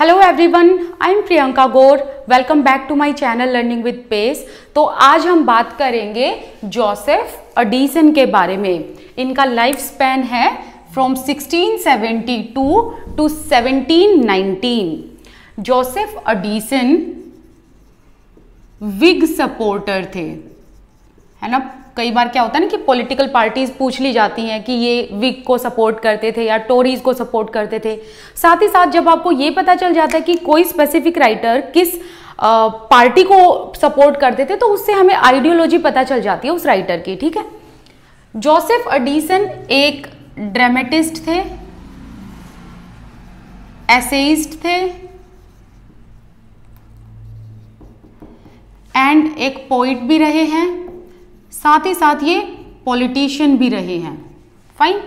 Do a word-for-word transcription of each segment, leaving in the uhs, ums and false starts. Hello everyone, I am Priyanka Gaur. Welcome back to my channel learning with pace. तो आज हम बात करेंगे जोसेफ एडिसन के बारे में। इनका लाइफ स्पैन है from sixteen seventy two to seventeen nineteen. Joseph Addison Whig supporter थे, है ना। कई बार क्या होता है ना कि पॉलिटिकल पार्टीज पूछ ली जाती हैं कि ये विग को सपोर्ट करते थे या टोरीज को सपोर्ट करते थे। साथ ही साथ जब आपको ये पता चल जाता है कि कोई स्पेसिफिक राइटर किस आ, पार्टी को सपोर्ट करते थे, तो उससे हमें आइडियोलॉजी पता चल जाती है उस राइटर की, ठीक है। जोसेफ एडिसन एक ड्रामेटिस्ट थे, एसेइस्ट थे एंड एक पोइट भी रहे हैं, साथ ही साथ ये पॉलिटिशियन भी रहे हैं, फाइन।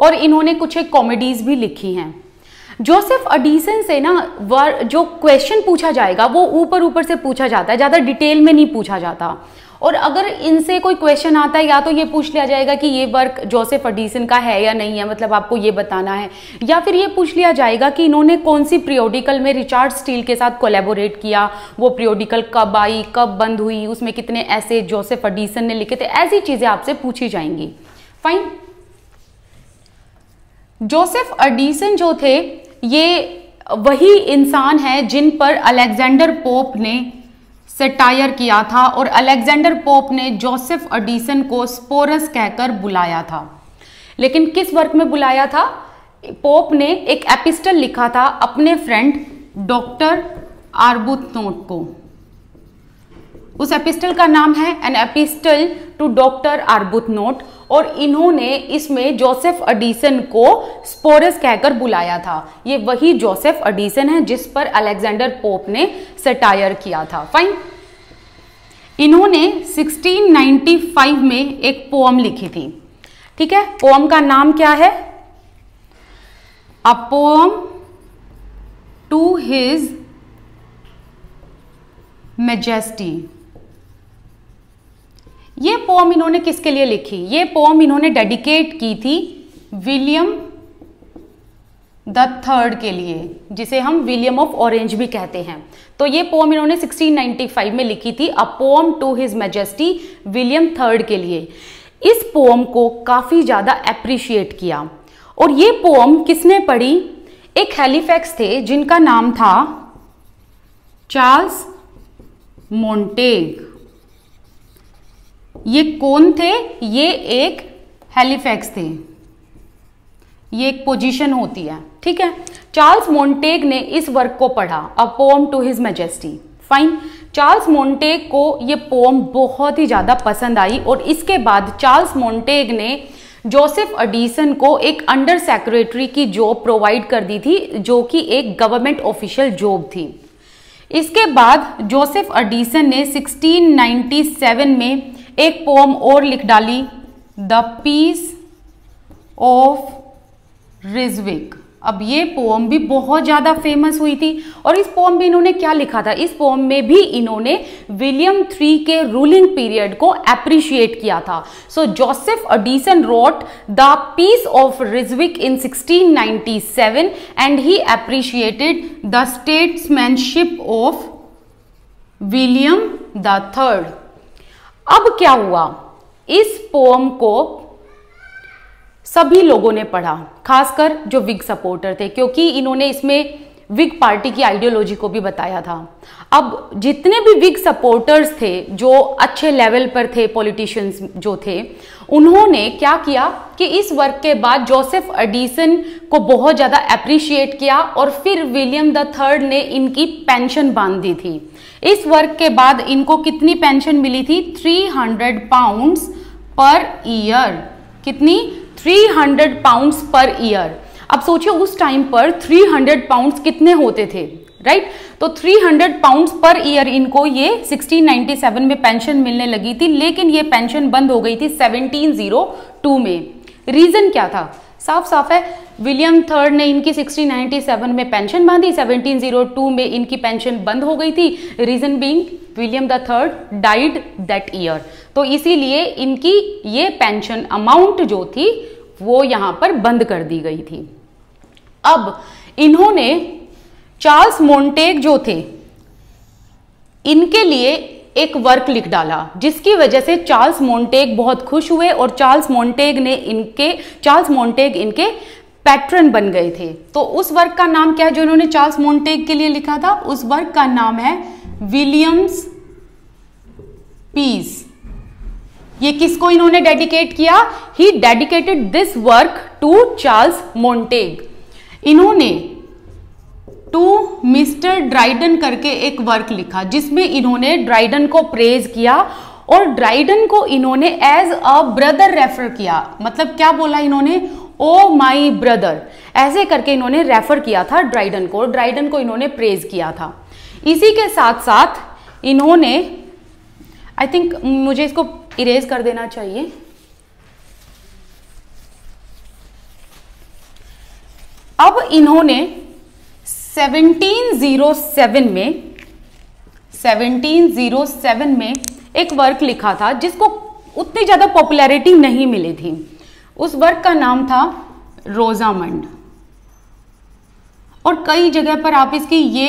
और इन्होंने कुछ एक कॉमेडीज भी लिखी हैं। जोसेफ एडिसन से ना वर जो क्वेश्चन पूछा जाएगा वो ऊपर ऊपर से पूछा जाता है, ज़्यादा डिटेल में नहीं पूछा जाता। और अगर इनसे कोई क्वेश्चन आता है, या तो ये पूछ लिया जाएगा कि ये वर्क जोसेफ एडिसन का है या नहीं है, मतलब आपको ये बताना है, या फिर ये पूछ लिया जाएगा कि इन्होंने कौन सी पीरियोडिकल में रिचर्ड स्टील के साथ कोलैबोरेट किया, वो पीरियोडिकल कब आई, कब बंद हुई, उसमें कितने ऐसे जोसेफ एडिसन ने लिखे थे। ऐसी चीज़ें आपसे पूछी जाएंगी, फाइन। जोसेफ एडिसन जो थे, ये वही इंसान है जिन पर अलेक्जेंडर पोप ने सटायर किया था, और अलेक्जेंडर पोप ने जोसेफ एडिसन को स्पोरस कहकर बुलाया था। लेकिन किस वर्क में बुलाया था? पोप ने एक एपिस्टल लिखा था अपने फ्रेंड डॉक्टर आर्बुथनोट को। उस एपिस्टल का नाम है an epistle to doctor Arbuthnot, और इन्होंने इसमें जोसेफ एडिसन को स्पोरस कहकर बुलाया था। ये वही जोसेफ एडिसन है जिस पर अलेक्जेंडर पोप ने सटायर किया था, फाइन। इन्होंने सिक्सटीन नाइंटी फाइव में एक पोम लिखी थी, ठीक है। पोम का नाम क्या है? A poem to his majesty. ये पोम इन्होंने किसके लिए लिखी? ये पोम इन्होंने डेडिकेट की थी विलियम द थर्ड के लिए, जिसे हम विलियम ऑफ ऑरेंज भी कहते हैं। तो ये पोम इन्होंने सिक्सटीन नाइंटी फाइव में लिखी थी, a poem to his majesty, William third के लिए। इस पोम को काफ़ी ज़्यादा अप्रिशिएट किया। और ये पोम किसने पढ़ी? एक हैलीफैक्स थे जिनका नाम था चार्ल्स मोंटेग। ये कौन थे? ये एक हैलीफैक्स थे, ये एक पोजीशन होती है, ठीक है। चार्ल्स मोंटेग ने इस वर्क को पढ़ा, a poem to his majesty, fine. Charles Montague को ये पोम बहुत ही ज़्यादा पसंद आई, और इसके बाद चार्ल्स मोंटेग ने जोसेफ एडिसन को एक अंडर सेक्रेटरी की जॉब प्रोवाइड कर दी थी, जो कि एक गवर्नमेंट ऑफिशियल जॉब थी। इसके बाद जोसेफ एडिसन ने सिक्सटीन नाइंटी सेवन में एक पोम और लिख डाली, द पीस ऑफ रिजविक। अब ये पोम भी बहुत ज़्यादा फेमस हुई थी, और इस पोम में इन्होंने क्या लिखा था? इस पोम में भी इन्होंने विलियम थ्री के रूलिंग पीरियड को अप्रिशिएट किया था। So Joseph Addison wrote the piece of Ryswick in sixteen ninety seven and he appreciated the statesmanship of William the third. अब क्या हुआ? इस पोम को सभी लोगों ने पढ़ा, खासकर जो विग सपोर्टर थे, क्योंकि इन्होंने इसमें विग पार्टी की आइडियोलॉजी को भी बताया था। अब जितने भी विग सपोर्टर्स थे, जो अच्छे लेवल पर थे, पॉलिटिशियंस जो थे, उन्होंने क्या किया कि इस वर्क के बाद जोसेफ एडिसन को बहुत ज़्यादा अप्रिशिएट किया, और फिर विलियम द थर्ड ने इनकी पेंशन बांध दी थी। इस वर्क के बाद इनको कितनी पेंशन मिली थी? Three hundred pounds per year. कितनी? Three hundred pounds per year. अब सोचिए उस टाइम पर थ्री हंड्रेड पाउंड्स कितने होते थे, राइट? तो three hundred pounds per year इनको ये सिक्सटीन नाइंटी सेवन में पेंशन मिलने लगी थी, लेकिन ये पेंशन बंद हो गई थी सेवनटीन ओ टू में। रीज़न क्या था? साफ साफ है, विलियम थर्ड ने इनकी सिक्सटीन नाइंटी सेवन में पेंशन बांधी, सेवनटीन ओ टू में इनकी पेंशन बंद हो गई थी। Reason being William the third died that year, तो इसीलिए इनकी ये पेंशन अमाउंट जो थी वो यहाँ पर बंद कर दी गई थी। अब इन्होंने चार्ल्स मोंटेग जो थे, इनके लिए एक वर्क लिख डाला, जिसकी वजह से चार्ल्स मोंटेग बहुत खुश हुए और चार्ल्स मोंटेग ने इनके चार्ल्स मोंटेग इनके पैट्रन बन गए थे। तो उस वर्क का नाम क्या है जो इन्होंने चार्ल्स मोंटेग के लिए लिखा था? उस वर्क का नाम है विलियम्स पीस। ये किसको इन्होंने डेडिकेट किया? He dedicated this work to Charles Montague. इन्होंने टू मिस्टर ड्राइडन करके एक वर्क लिखा जिसमें इन्होंने ड्राइडन को प्रेज किया और ड्राइडन को इन्होंने एज अ ब्रदर रेफर किया। मतलब क्या बोला इन्होंने? ओ माई ब्रदर, ऐसे करके इन्होंने रेफर किया था ड्राइडन को, ड्राइडन को इन्होंने प्रेज किया था। इसी के साथ साथ इन्होंने, आई थिंक मुझे इसको इरेज कर देना चाहिए। अब इन्होंने सेवनटीन ओ सेवन में सेवनटीन ओ सेवन में एक वर्क लिखा था जिसको उतनी ज़्यादा पॉपुलैरिटी नहीं मिली थी। उस वर्क का नाम था रोजामंड, और कई जगह पर आप इसकी ये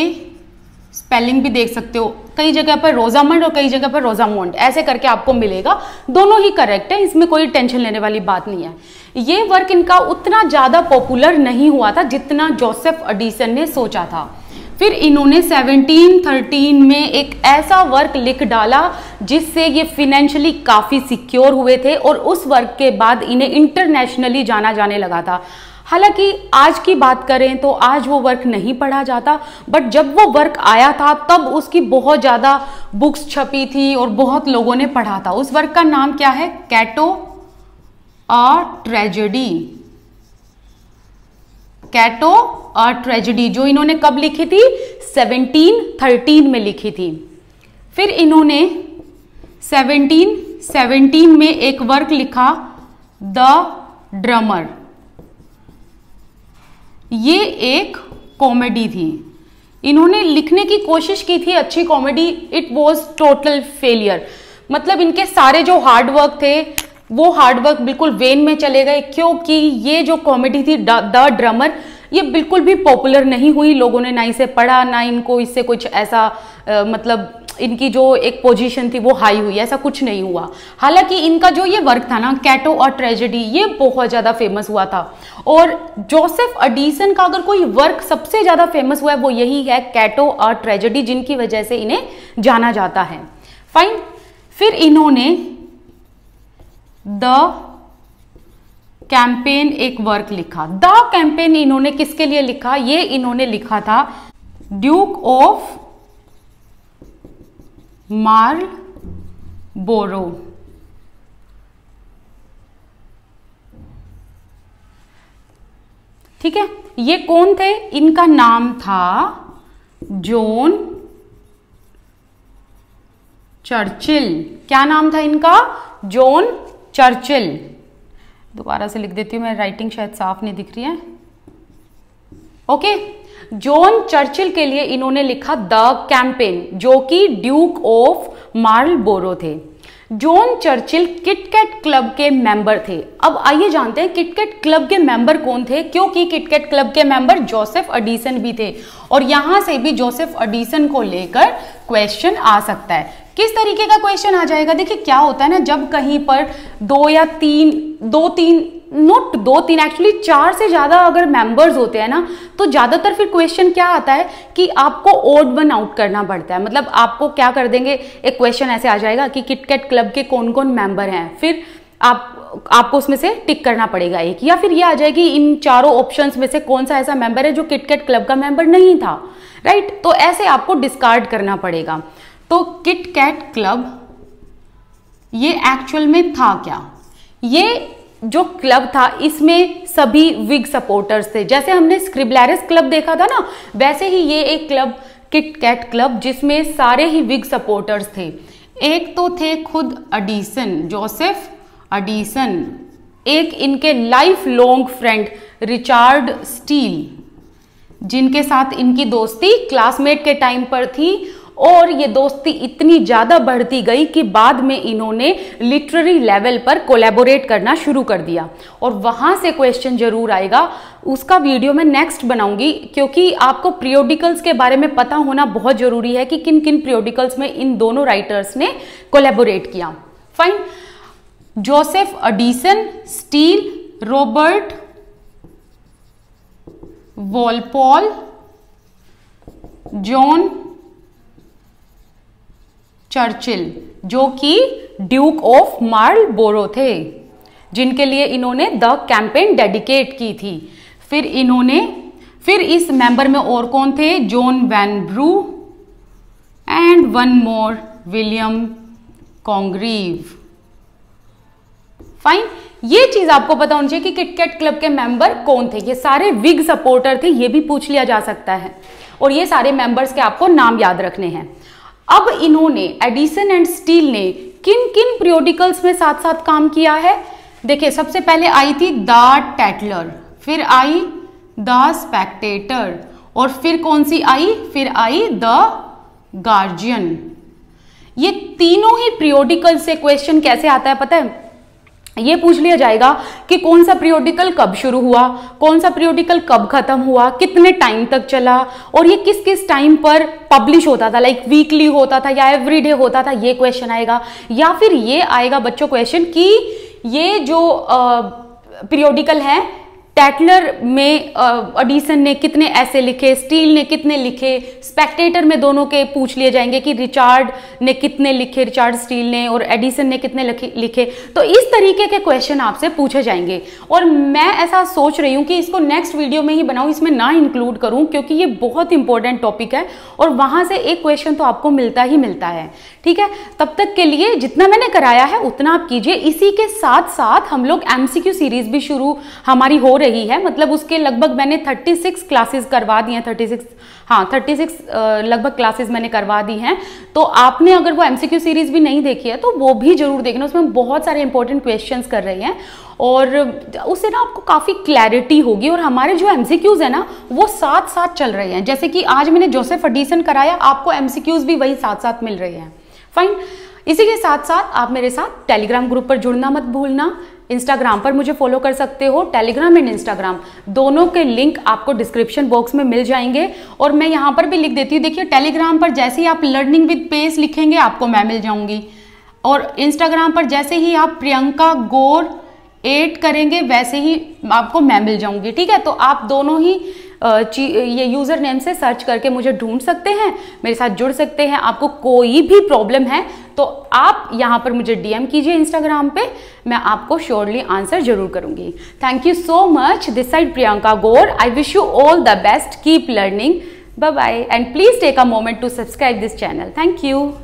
स्पेलिंग भी देख सकते हो, कई जगह पर रोजामंड और कई जगह पर रोजामोंड, ऐसे करके आपको मिलेगा। दोनों ही करेक्ट है, इसमें कोई टेंशन लेने वाली बात नहीं है। ये वर्क इनका उतना ज़्यादा पॉपुलर नहीं हुआ था जितना जोसेफ एडिसन ने सोचा था। फिर इन्होंने सेवनटीन थर्टीन में एक ऐसा वर्क लिख डाला जिससे ये फिनेंशियली काफ़ी सिक्योर हुए थे और उस वर्क के बाद इन्हें इंटरनेशनली जाना जाने लगा था। हालांकि आज की बात करें तो आज वो वर्क नहीं पढ़ा जाता, बट जब वो वर्क आया था तब उसकी बहुत ज़्यादा बुक्स छपी थी और बहुत लोगों ने पढ़ा था। उस वर्क का नाम क्या है? कैटो अ ट्रेजेडी। कैटो अ ट्रेजेडी, जो इन्होंने कब लिखी थी? सेवनटीन थर्टीन में लिखी थी। फिर इन्होंने सेवनटीन सेवनटीन में एक वर्क लिखा द ड्रमर। ये एक कॉमेडी थी, इन्होंने लिखने की कोशिश की थी अच्छी comedy, it was total failure. मतलब इनके सारे जो हार्डवर्क थे वो हार्डवर्क बिल्कुल वेन में चले गए, क्योंकि ये जो कॉमेडी थी द ड्रमर, ये बिल्कुल भी पॉपुलर नहीं हुई। लोगों ने ना इसे पढ़ा, ना इनको इससे कुछ ऐसा आ, मतलब इनकी जो एक पोजीशन थी वो हाई हुई, ऐसा कुछ नहीं हुआ। हालांकि इनका जो ये वर्क था ना, कैटो और ट्रेजेडी, ये बहुत ज़्यादा फेमस हुआ था। और जोसेफ एडिसन का अगर कोई वर्क सबसे ज़्यादा फेमस हुआ है वो यही है, कैटो और ट्रेजेडी, जिनकी वजह से इन्हें जाना जाता है। फाइन। फिर इन्होंने द कैंपेन एक वर्क लिखा। द कैंपेन इन्होंने किसके लिए लिखा? ये इन्होंने लिखा था ड्यूक ऑफ मार्लबोरो। ठीक है, ये कौन थे? इनका नाम था जॉन चर्चिल। क्या नाम था इनका? John Churchill. दोबारा से लिख देती हूँ मैं, राइटिंग शायद साफ नहीं दिख रही है। ओके, जॉन चर्चिल के लिए इन्होंने लिखा द कैंपेन, जो कि ड्यूक ऑफ मार्लबोरो थे। जॉन चर्चिल किटकैट क्लब के मेंबर थे। अब आइए जानते हैं किटकैट क्लब के मेंबर कौन थे, क्योंकि किटकैट क्लब के मेंबर जोसेफ एडिसन भी थे, और यहाँ से भी जोसेफ एडिसन को लेकर क्वेश्चन आ सकता है। किस तरीके का क्वेश्चन आ जाएगा? देखिए क्या होता है ना, जब कहीं पर दो या तीन दो तीन नोट दो तीन एक्चुअली चार से ज़्यादा अगर मेंबर्स होते हैं ना, तो ज़्यादातर फिर क्वेश्चन क्या आता है कि आपको ऑड वन आउट करना पड़ता है। मतलब आपको क्या कर देंगे, एक क्वेश्चन ऐसे आ जाएगा कि किटकैट क्लब के कौन कौन मेंबर हैं, फिर आप आपको उसमें से टिक करना पड़ेगा एक, या फिर ये आ जाएगी इन चारों ऑप्शंस में से कौन सा ऐसा मेंबर है जो किटकैट क्लब का मेंबर नहीं था, राइट। तो ऐसे आपको डिस्कार्ड करना पड़ेगा। तो किटकैट क्लब ये एक्चुअल में था क्या? ये जो क्लब था इसमें सभी विग सपोर्टर्स थे। जैसे हमने स्क्रिबलर्स क्लब देखा था ना, वैसे ही ये एक क्लब किटकैट क्लब जिसमें सारे ही विग सपोर्टर्स थे। एक तो थे खुद एडिसन, जोसेफ एडिसन, एक इनके life long friend Richard Steele, जिनके साथ इनकी दोस्ती क्लासमेट के टाइम पर थी, और ये दोस्ती इतनी ज़्यादा बढ़ती गई कि बाद में इन्होंने लिटरेरी लेवल पर कोलैबोरेट करना शुरू कर दिया। और वहाँ से क्वेश्चन ज़रूर आएगा, उसका वीडियो मैं नेक्स्ट बनाऊंगी, क्योंकि आपको पीरियोडिकल्स के बारे में पता होना बहुत ज़रूरी है कि किन किन पीरियोडिकल्स में इन दोनों राइटर्स ने कोलैबोरेट किया। Fine, Joseph Addison, Steele, Robert Walpole, John Churchill, जो कि ड्यूक ऑफ मार्लबोरो थे, जिनके लिए इन्होंने द कैंपेन डेडिकेट की थी। फिर इन्होंने फिर इस मेंबर में और कौन थे, John Vanbrugh and one more William Congreve. Fine, ये चीज आपको पता होनी चाहिए कि किटकैट क्लब के मेंबर कौन थे। ये सारे विग सपोर्टर थे, ये भी पूछ लिया जा सकता है, और ये सारे मेंबर्स के आपको नाम याद रखने हैं। अब इन्होंने एडिसन एंड स्टील ने किन किन पीरियोडिकल्स में साथ साथ काम किया है, देखिए सबसे पहले आई थी द टैटलर, फिर आई द स्पेक्टेटर, और फिर कौन सी आई, फिर आई द गार्जियन। ये तीनों ही पीरियोडिकल से क्वेश्चन कैसे आता है पता है, ये पूछ लिया जाएगा कि कौन सा पीरियोडिकल कब शुरू हुआ, कौन सा पीरियोडिकल कब खत्म हुआ, कितने टाइम तक चला, और ये किस किस टाइम पर पब्लिश होता था, लाइक वीकली होता था या एवरीडे होता था, ये क्वेश्चन आएगा। या फिर ये आएगा बच्चों क्वेश्चन कि ये जो पीरियोडिकल है, टैटलर में एडिसन ने कितने ऐसे लिखे, स्टील ने कितने लिखे, स्पेक्टेटर में दोनों के पूछ लिए जाएंगे कि रिचार्ड ने कितने लिखे, रिचार्ड स्टील ने, और एडिसन ने कितने लिखे। तो इस तरीके के क्वेश्चन आपसे पूछे जाएंगे, और मैं ऐसा सोच रही हूँ कि इसको नेक्स्ट वीडियो में ही बनाऊँ, इसमें ना इंक्लूड करूँ, क्योंकि ये बहुत इंपॉर्टेंट टॉपिक है और वहाँ से एक क्वेश्चन तो आपको मिलता ही मिलता है। ठीक है, तब तक के लिए जितना मैंने कराया है उतना आप कीजिए। इसी के साथ साथ हम लोग एम सी क्यू सीरीज भी शुरू हमारी हो रही है, मतलब उसके लगभग मैंने छत्तीस क्लासेस करवा दी हैं, छत्तीस हाँ छत्तीस लगभग क्लासेस मैंने करवा दी हैं। तो आपने अगर वो एमसीक्यू सीरीज भी नहीं देखी है तो वो भी जरूर देखना, उसमें बहुत सारे इंपॉर्टेंट क्वेश्चंस कर रहे हैं, और उससे ना आपको काफ़ी क्लैरिटी होगी। और हमारे जो एमसीक्यूज़ हैं ना वो साथ साथ चल रहे हैं, जैसे कि आज मैंने जोसेफ एडिसन कराया, आपको एमसीक्यूज़ भी वही साथ साथ मिल रहे हैं। फाइन, इसी के साथ साथ आप मेरे साथ टेलीग्राम ग्रुप पर जुड़ना मत भूलना, इंस्टाग्राम पर मुझे फॉलो कर सकते हो, टेलीग्राम एंड इंस्टाग्राम दोनों के लिंक आपको डिस्क्रिप्शन बॉक्स में मिल जाएंगे। और मैं यहाँ पर भी लिख देती हूँ, देखिए टेलीग्राम पर जैसे ही आप लर्निंग विद पेस लिखेंगे आपको मैं मिल जाऊँगी, और इंस्टाग्राम पर जैसे ही आप प्रियंका गौर एड करेंगे वैसे ही आपको मैं मिल जाऊँगी। ठीक है, तो आप दोनों ही ये यूज़र नेम से सर्च करके मुझे ढूंढ सकते हैं, मेरे साथ जुड़ सकते हैं। आपको कोई भी प्रॉब्लम है तो आप यहाँ पर मुझे डीएम कीजिए इंस्टाग्राम पे, मैं आपको श्योरली आंसर जरूर करूँगी। Thank you so much, this side Priyanka Gaur, I wish you all the best, keep learning, bye bye, and Please take a moment to subscribe this channel. Thank you.